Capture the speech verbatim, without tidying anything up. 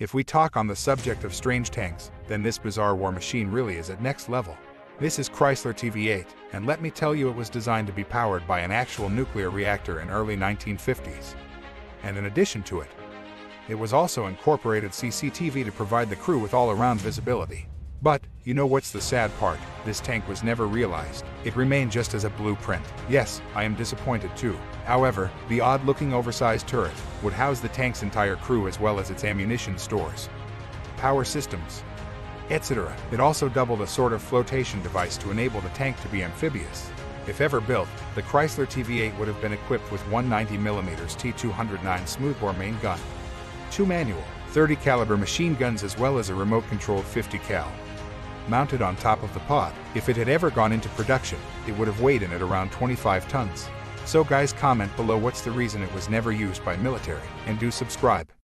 If we talk on the subject of strange tanks, then this bizarre war machine really is at next level. This is Chrysler T V eight, and let me tell you, it was designed to be powered by an actual nuclear reactor in early nineteen fifties. And in addition to it, it was also incorporated C C T V to provide the crew with all-around visibility. But, you know what's the sad part? This tank was never realized. It remained just as a blueprint. Yes, I am disappointed too. However, the odd-looking oversized turret would house the tank's entire crew as well as its ammunition stores, power systems, et cetera. It also doubled a sort of flotation device to enable the tank to be amphibious. If ever built, the Chrysler T V eight would have been equipped with one ninety millimeter T two oh nine smoothbore main gun, two manual thirty caliber machine guns, as well as a remote-controlled fifty cal. Mounted on top of the pod. If it had ever gone into production, it would have weighed in at around twenty-five tons. So guys, comment below what's the reason it was never used by military, and do subscribe.